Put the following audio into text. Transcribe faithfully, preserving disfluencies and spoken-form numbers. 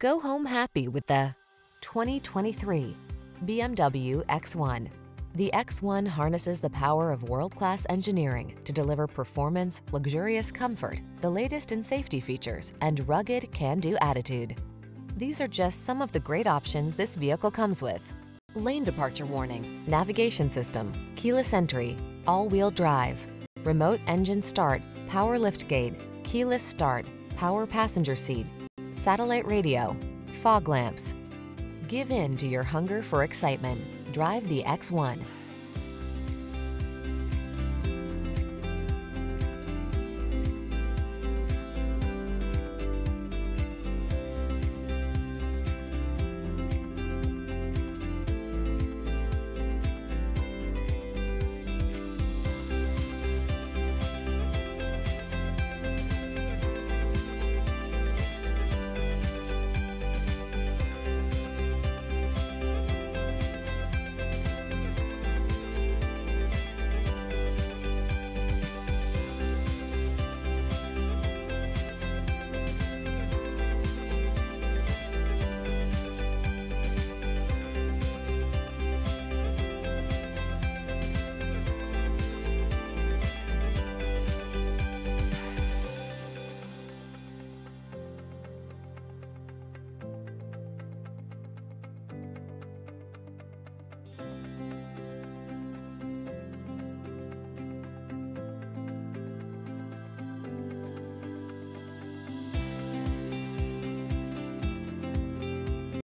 Go home happy with the twenty twenty-three B M W X one. The X one harnesses the power of world-class engineering to deliver performance, luxurious comfort, the latest in safety features, and rugged can-do attitude. These are just some of the great options this vehicle comes with: lane departure warning, navigation system, keyless entry, all-wheel drive, remote engine start, power liftgate, keyless start, power passenger seat, satellite radio, fog lamps. Give in to your hunger for excitement. Drive the X one.